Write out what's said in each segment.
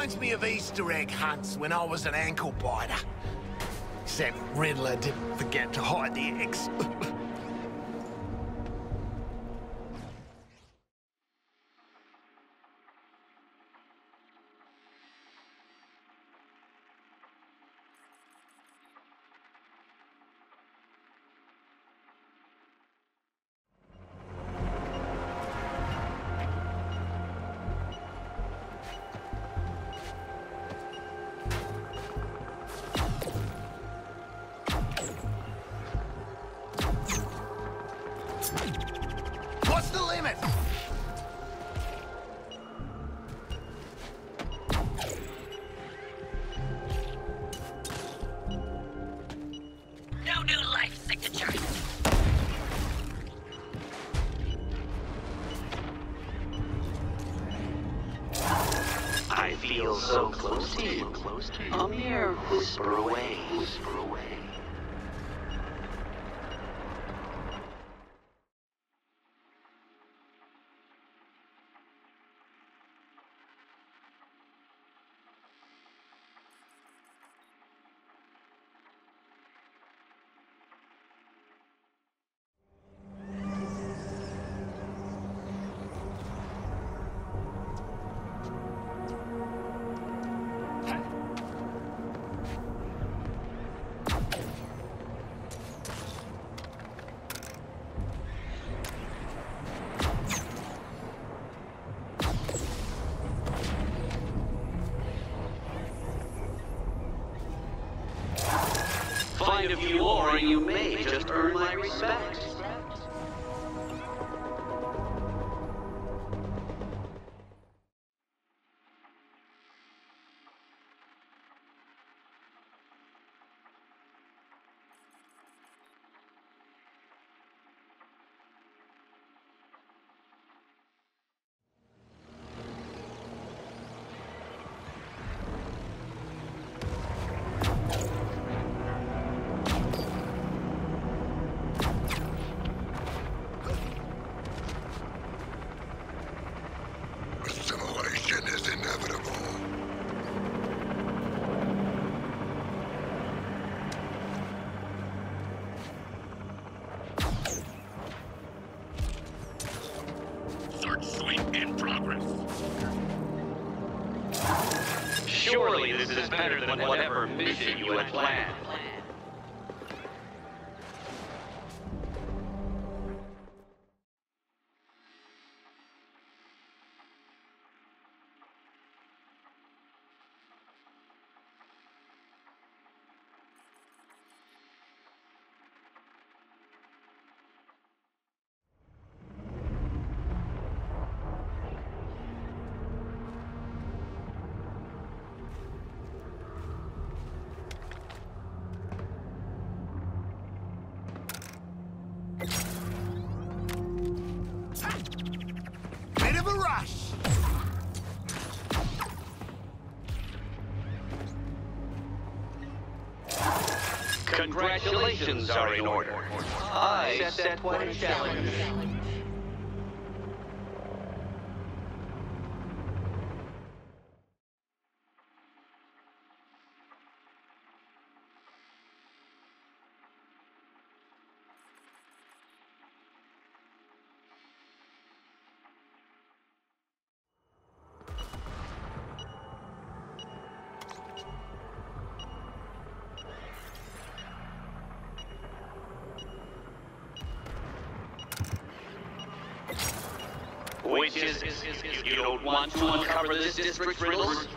Reminds me of Easter egg hunts when I was an ankle biter. Except Riddler didn't forget to hide the eggs. If you are, you may just earn my respect. Congratulations are in order. I set one challenge. You don't want to uncover this district's riddles,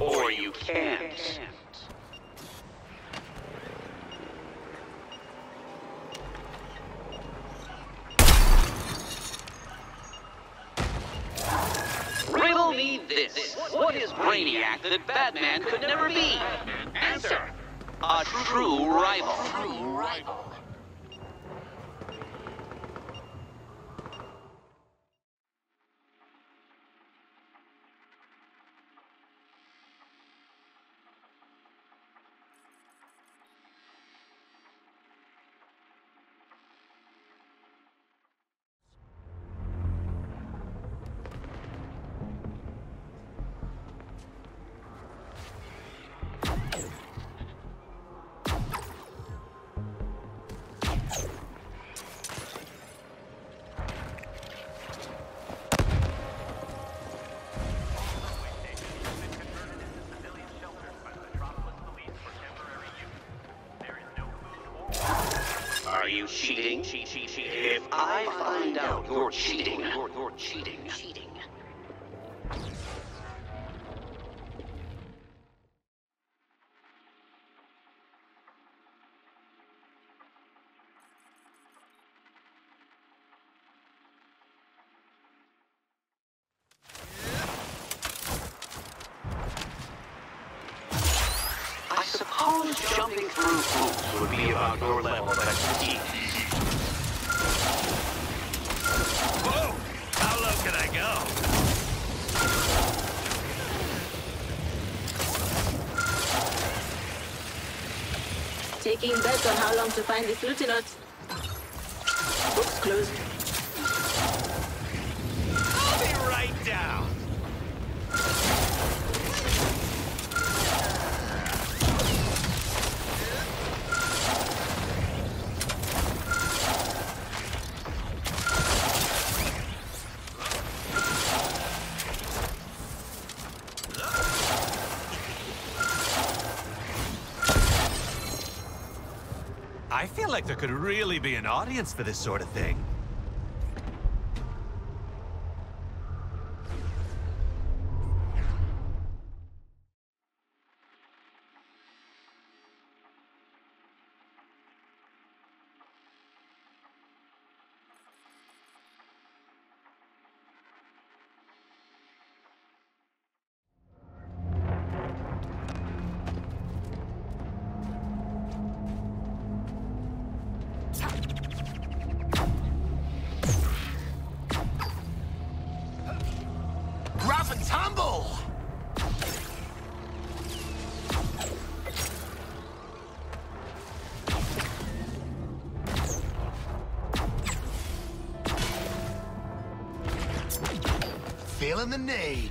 or you can't. Riddle me this. What is Brainiac that Batman could never be? Answer. A true rival. find out you're cheating. You're cheating. Jumping through hoops would be about your level of expertise. Whoa! How low can I go? Taking bets on how long to find this lieutenant. Books closed. I'll be right down. I feel like there could really be an audience for this sort of thing. Feeling the need.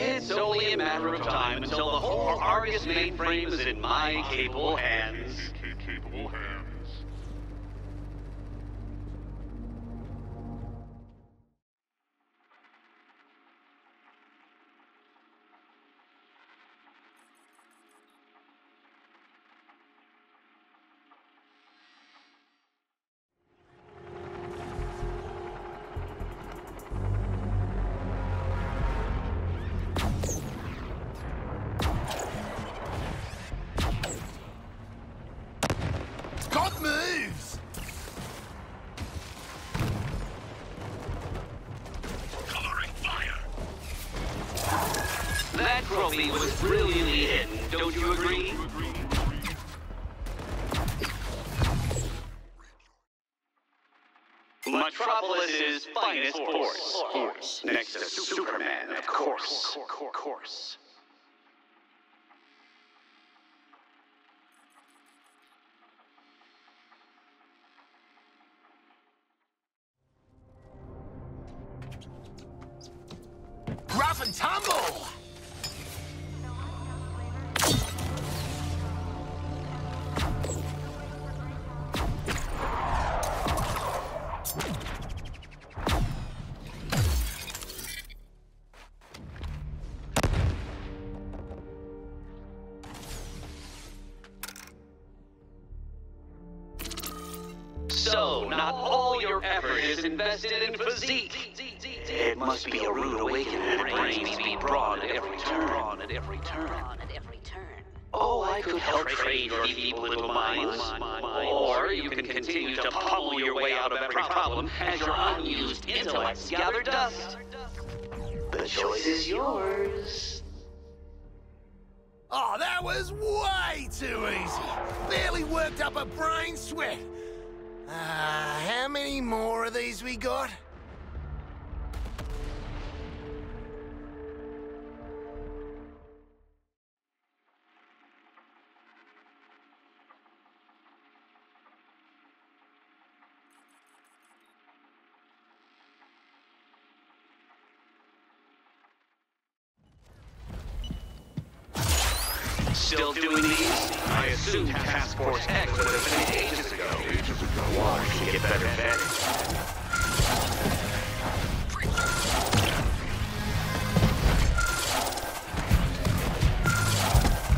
It's only a matter of time until the whole Argus mainframe is in my capable hands. Trophy was brilliantly hidden, don't you agree? Metropolis's finest force. Next to Superman, of course. Rough and tumble! So, not all your effort is invested in physique. It must be a rude awakening. Brains beat broad at every turn. Oh, I could help trade your feeble little minds. Or you can continue to pummel your way out of every problem as your unused intellects gather dust. The choice is yours. Oh, that was way too easy. Barely worked up a brain sweat. How many more of these we got? still doing these? I assumed Task Force X would have been ages ago. Why should get better advantage?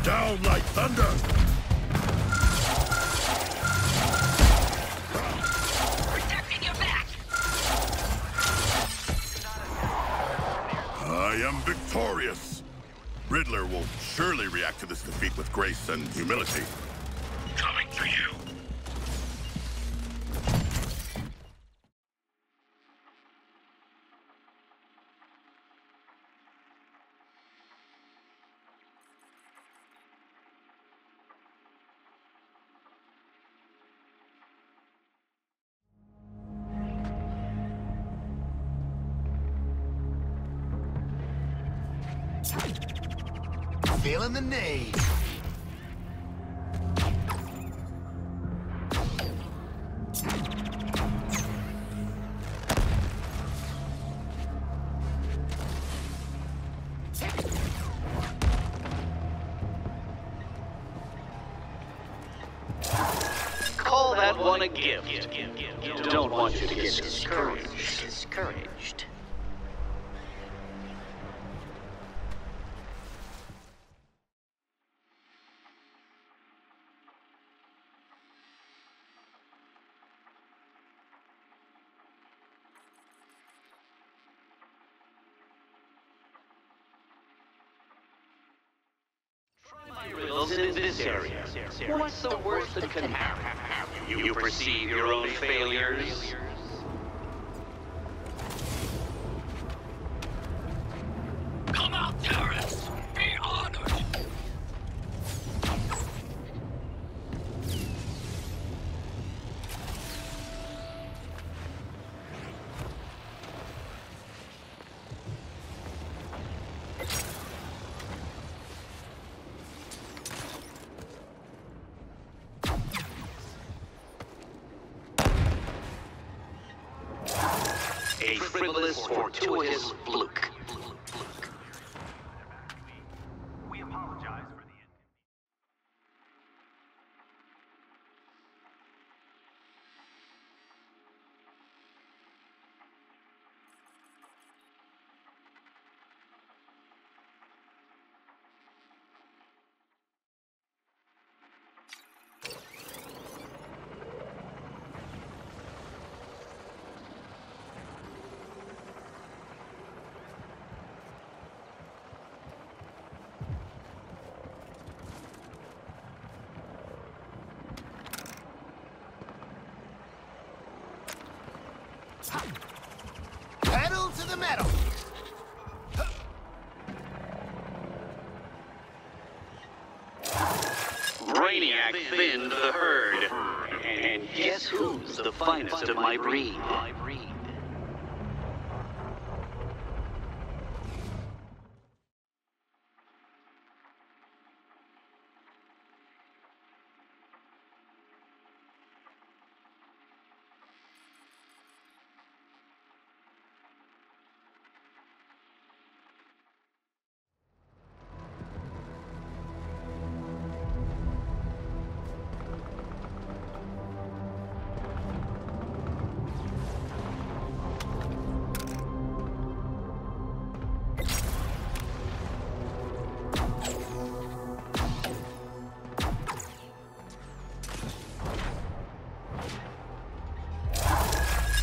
Down like thunder! Protecting your back! I am victorious! Riddler will surely react to this defeat with grace and humility. Coming to you. Feeling the need. Call that one a gift. Don't want you to get discouraged. In this area, what's the worst that can happen? You perceive your own failures? Come out, Terrence! Be honored! A frivolous, fortuitous fluke. We apologize for Pedal to the metal! Brainiac thinned the herd. And guess who's the finest of my breed?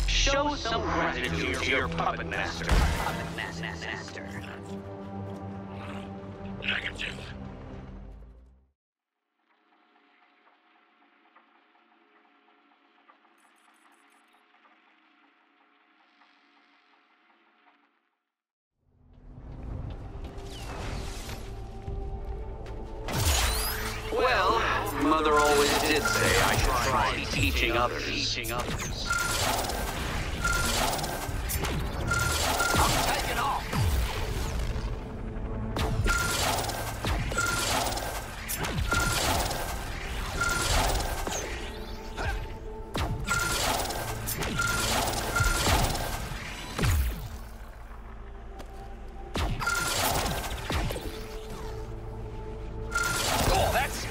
Show some gratitude to your Puppet Master. Negative. Well, Mother always did say I should try teaching others.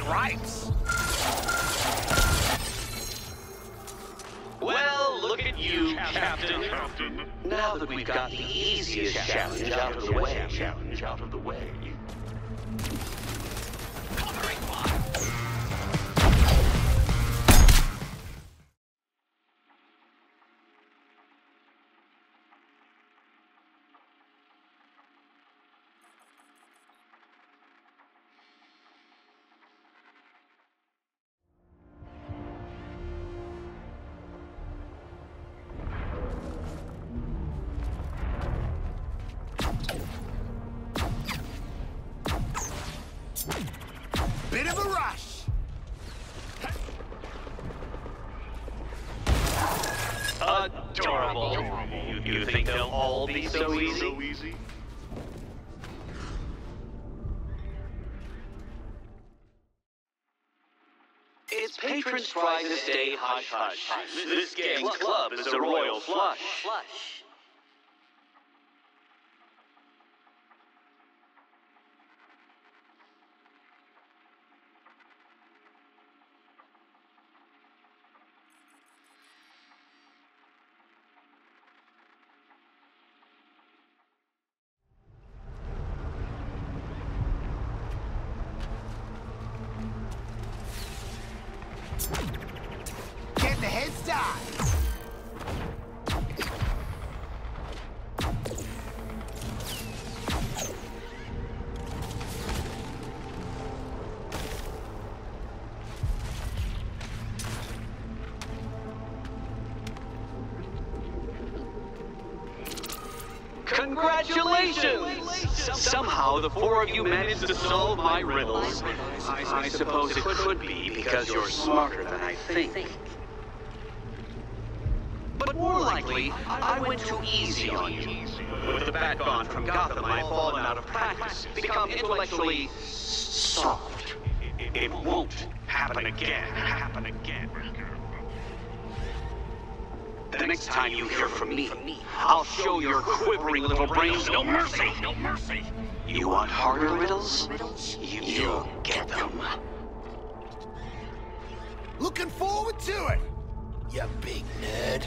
stripes. Well, look at you, Captain. Now that we've got the easiest challenge out of the way, Adorable. You think they'll all be so easy? It's patrons trying to stay hush-hush. This gang's club is a royal flush. Congratulations! Somehow the four of you managed to solve my riddles. I suppose it could be because you're smarter than I think. But more likely, I went too easy on you. With the bat gone from Gotham, I've fallen out of practice, become intellectually soft. It won't happen again. The next time you hear from me, I'll show your quivering little brains no mercy. You want harder riddles? You'll get them. Looking forward to it, you big nerd.